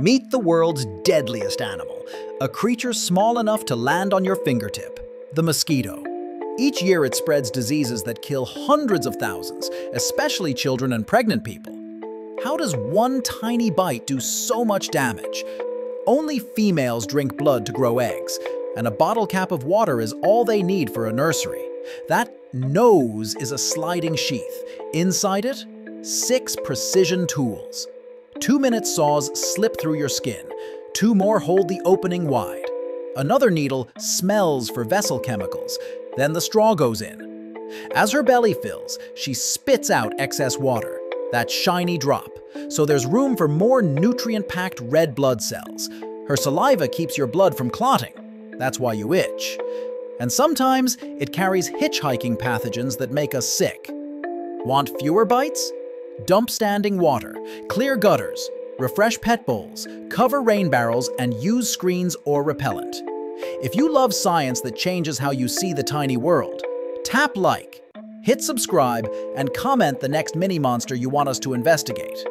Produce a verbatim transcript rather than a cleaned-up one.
Meet the world's deadliest animal, a creature small enough to land on your fingertip, the mosquito. Each year it spreads diseases that kill hundreds of thousands, especially children and pregnant people. How does one tiny bite do so much damage? Only females drink blood to grow eggs, and a bottle cap of water is all they need for a nursery. That nose is a sliding sheath. Inside it, six precision tools. Two-minute saws slip through your skin. Two more hold the opening wide. Another needle smells for vessel chemicals. Then the straw goes in. As her belly fills, she spits out excess water, that shiny drop, so there's room for more nutrient-packed red blood cells. Her saliva keeps your blood from clotting. That's why you itch. And sometimes it carries hitchhiking pathogens that make us sick. Want fewer bites? Dump standing water, clear gutters, refresh pet bowls, cover rain barrels, and use screens or repellent. If you love science that changes how you see the tiny world, tap like, hit subscribe, and comment the next mini monster you want us to investigate.